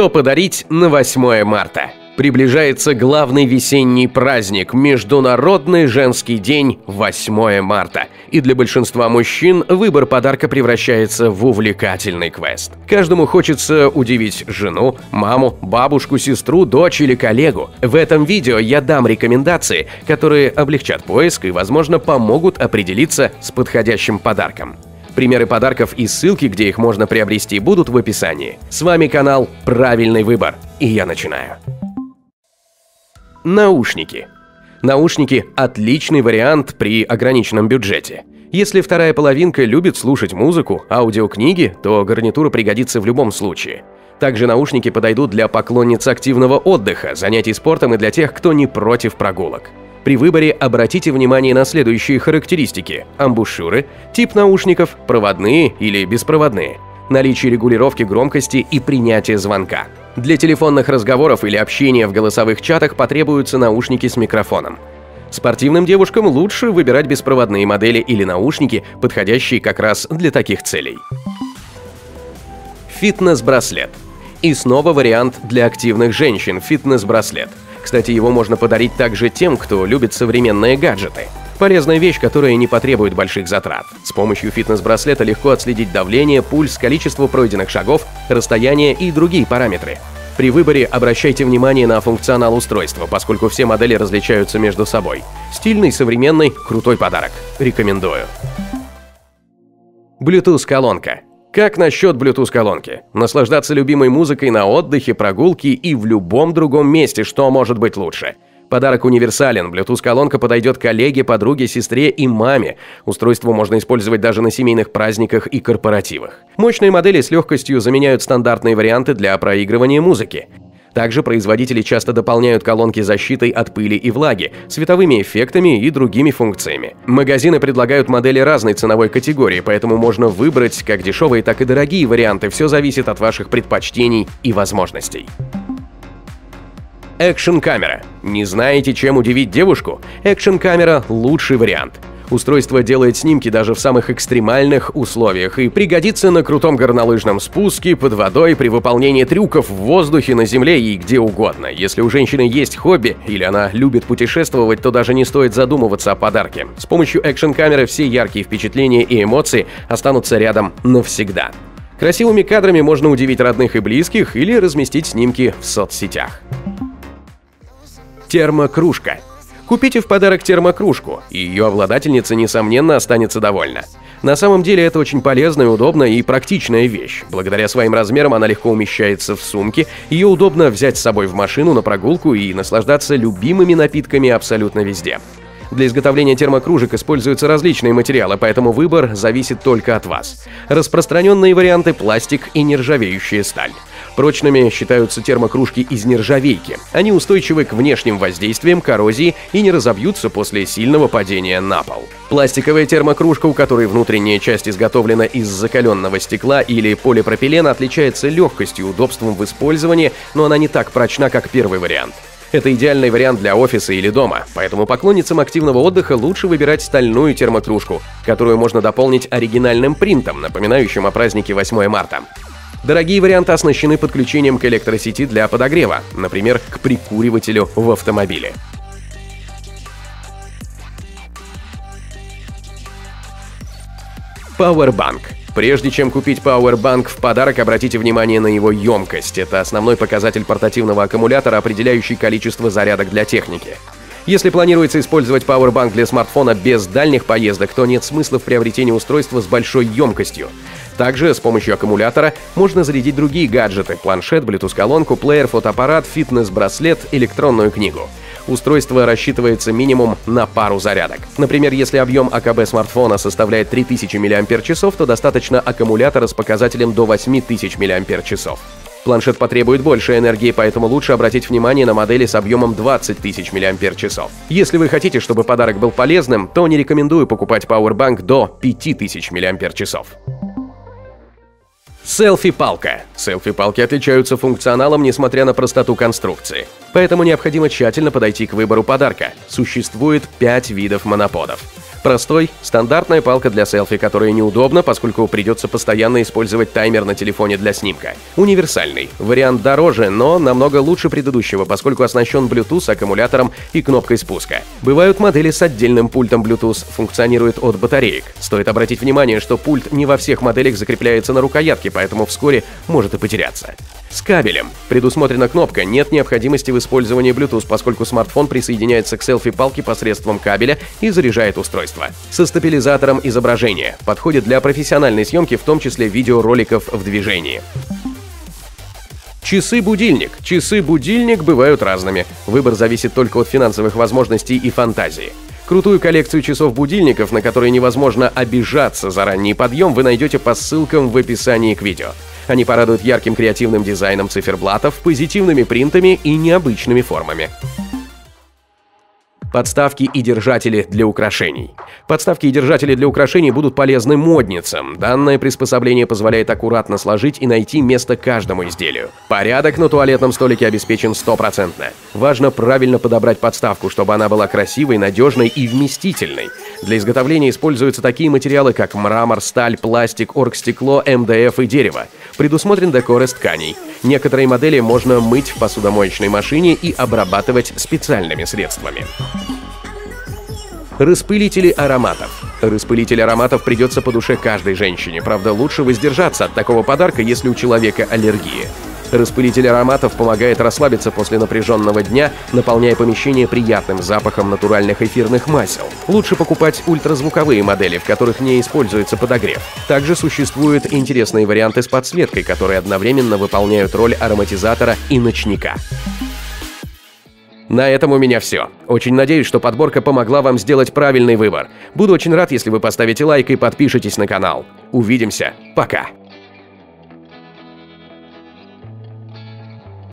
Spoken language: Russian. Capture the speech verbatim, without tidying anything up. Что подарить на восьмое марта? Приближается главный весенний праздник – Международный женский день восьмое марта. И для большинства мужчин выбор подарка превращается в увлекательный квест. Каждому хочется удивить жену, маму, бабушку, сестру, дочь или коллегу. В этом видео я дам рекомендации, которые облегчат поиск и, возможно, помогут определиться с подходящим подарком. Примеры подарков и ссылки, где их можно приобрести, будут в описании. С вами канал «Правильный выбор», и я начинаю. Наушники. Наушники – отличный вариант при ограниченном бюджете. Если вторая половинка любит слушать музыку, аудиокниги, то гарнитура пригодится в любом случае. Также наушники подойдут для поклонниц активного отдыха, занятий спортом и для тех, кто не против прогулок. При выборе обратите внимание на следующие характеристики – амбушюры, тип наушников, проводные или беспроводные, наличие регулировки громкости и принятие звонка. Для телефонных разговоров или общения в голосовых чатах потребуются наушники с микрофоном. Спортивным девушкам лучше выбирать беспроводные модели или наушники, подходящие как раз для таких целей. Фитнес-браслет. И снова вариант для активных женщин – фитнес-браслет. Кстати, его можно подарить также тем, кто любит современные гаджеты. Полезная вещь, которая не потребует больших затрат. С помощью фитнес-браслета легко отследить давление, пульс, количество пройденных шагов, расстояние и другие параметры. При выборе обращайте внимание на функционал устройства, поскольку все модели различаются между собой. Стильный, современный, крутой подарок. Рекомендую. Bluetooth-колонка. Как насчет Bluetooth-колонки? Наслаждаться любимой музыкой на отдыхе, прогулке и в любом другом месте, что может быть лучше. Подарок универсален, Bluetooth-колонка подойдет коллеге, подруге, сестре и маме. Устройство можно использовать даже на семейных праздниках и корпоративах. Мощные модели с легкостью заменяют стандартные варианты для проигрывания музыки. Также производители часто дополняют колонки защитой от пыли и влаги, световыми эффектами и другими функциями. Магазины предлагают модели разной ценовой категории, поэтому можно выбрать как дешевые, так и дорогие варианты. Все зависит от ваших предпочтений и возможностей. Экшн-камера. Не знаете, чем удивить девушку? Экшн-камера – лучший вариант. Устройство делает снимки даже в самых экстремальных условиях и пригодится на крутом горнолыжном спуске, под водой, при выполнении трюков в воздухе, на земле и где угодно. Если у женщины есть хобби или она любит путешествовать, то даже не стоит задумываться о подарке. С помощью экшн-камеры все яркие впечатления и эмоции останутся рядом навсегда. Красивыми кадрами можно удивить родных и близких или разместить снимки в соцсетях. Термокружка. Купите в подарок термокружку, и ее обладательница, несомненно, останется довольна. На самом деле это очень полезная, удобная и практичная вещь. Благодаря своим размерам она легко умещается в сумке, ее удобно взять с собой в машину на прогулку и наслаждаться любимыми напитками абсолютно везде. Для изготовления термокружек используются различные материалы, поэтому выбор зависит только от вас. Распространенные варианты – пластик и нержавеющая сталь. Прочными считаются термокружки из нержавейки. Они устойчивы к внешним воздействиям, коррозии и не разобьются после сильного падения на пол. Пластиковая термокружка, у которой внутренняя часть изготовлена из закаленного стекла или полипропилена, отличается легкостью и удобством в использовании, но она не так прочна, как первый вариант. Это идеальный вариант для офиса или дома, поэтому поклонницам активного отдыха лучше выбирать стальную термокружку, которую можно дополнить оригинальным принтом, напоминающим о празднике восьмое марта. Дорогие варианты оснащены подключением к электросети для подогрева, например, к прикуривателю в автомобиле. Powerbank. Прежде чем купить Powerbank в подарок, обратите внимание на его емкость. Это основной показатель портативного аккумулятора, определяющий количество зарядок для техники. Если планируется использовать Powerbank для смартфона без дальних поездок, то нет смысла в приобретении устройства с большой емкостью. Также с помощью аккумулятора можно зарядить другие гаджеты – планшет, Bluetooth-колонку, плеер, фотоаппарат, фитнес-браслет, электронную книгу. Устройство рассчитывается минимум на пару зарядок. Например, если объем АКБ смартфона составляет три тысячи миллиампер-часов, то достаточно аккумулятора с показателем до восьми тысяч миллиампер-часов. Планшет потребует больше энергии, поэтому лучше обратить внимание на модели с объемом двадцать тысяч миллиампер-часов. Если вы хотите, чтобы подарок был полезным, то не рекомендую покупать Powerbank до пяти тысяч миллиампер-часов. Селфи-палка. Селфи-палки отличаются функционалом, несмотря на простоту конструкции. Поэтому необходимо тщательно подойти к выбору подарка. Существует пять видов моноподов. Простой, стандартная палка для селфи, которая неудобна, поскольку придется постоянно использовать таймер на телефоне для снимка. Универсальный. Вариант дороже, но намного лучше предыдущего, поскольку оснащен Bluetooth, аккумулятором и кнопкой спуска. Бывают модели с отдельным пультом Bluetooth, функционирует от батареек. Стоит обратить внимание, что пульт не во всех моделях закрепляется на рукоятке, поэтому вскоре может и потеряться. С кабелем. Предусмотрена кнопка, нет необходимости в использовании Bluetooth, поскольку смартфон присоединяется к селфи-палке посредством кабеля и заряжает устройство. Со стабилизатором изображения. Подходит для профессиональной съемки, в том числе видеороликов в движении. Часы-будильник. Часы-будильник бывают разными. Выбор зависит только от финансовых возможностей и фантазии. Крутую коллекцию часов-будильников, на которые невозможно обижаться за ранний подъем, вы найдете по ссылкам в описании к видео. Они порадуют ярким креативным дизайном циферблатов, позитивными принтами и необычными формами. Подставки и держатели для украшений. Подставки и держатели для украшений будут полезны модницам. Данное приспособление позволяет аккуратно сложить и найти место каждому изделию. Порядок на туалетном столике обеспечен стопроцентно. Важно правильно подобрать подставку, чтобы она была красивой, надежной и вместительной. Для изготовления используются такие материалы, как мрамор, сталь, пластик, оргстекло, эм дэ эф и дерево. Предусмотрен декор из тканей. Некоторые модели можно мыть в посудомоечной машине и обрабатывать специальными средствами. Распылители ароматов. Распылитель ароматов придется по душе каждой женщине, правда, лучше воздержаться от такого подарка, если у человека аллергия. Распылитель ароматов помогает расслабиться после напряженного дня, наполняя помещение приятным запахом натуральных эфирных масел. Лучше покупать ультразвуковые модели, в которых не используется подогрев. Также существуют интересные варианты с подсветкой, которые одновременно выполняют роль ароматизатора и ночника. На этом у меня все. Очень надеюсь, что подборка помогла вам сделать правильный выбор. Буду очень рад, если вы поставите лайк и подпишитесь на канал. Увидимся. Пока.